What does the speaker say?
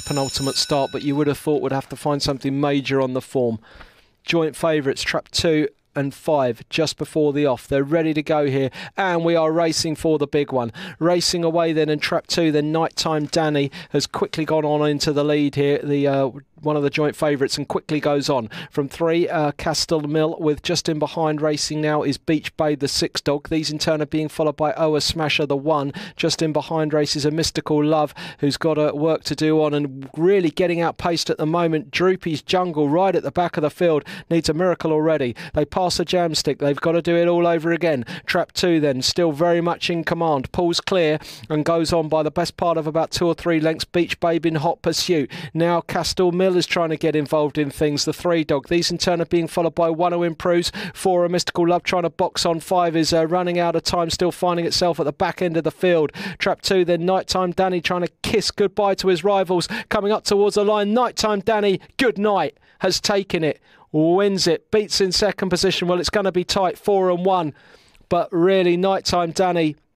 penultimate start, but you would have thought would have to find something major on the form. Joint favourites, trap 2 and 5, just before the off. They're ready to go here, and we are racing for the big one. Racing away then in trap 2, then Nighttime Danny has quickly gone on into the lead here, the one of the joint favourites, and quickly goes on. From 3, Castle Mill, with just in behind racing now is Beach Babe, the 6 dog. These in turn are being followed by Oa Smasher, the 1. Just in behind races a Mystical Love, who's got work to do on and really getting outpaced at the moment. Droopy's Jungle, right at the back of the field, needs a miracle already. They pass a Jam Stick. They've got to do it all over again. Trap 2 then, still very much in command. Pulls clear and goes on by the best part of about 2 or 3 lengths. Beach Babe in hot pursuit. Now Castle Mill is trying to get involved in things, the 3 dog. These in turn are being followed by 1 who improves, 4 a Mystical Love trying to box on, 5 is running out of time, still finding itself at the back end of the field. Trap 2 then Nighttime Danny trying to kiss goodbye to his rivals, coming up towards the line. Nighttime Danny, good night, has taken it, wins it, beats in second position. Well, it's going to be tight, 4 and 1, but really Nighttime Danny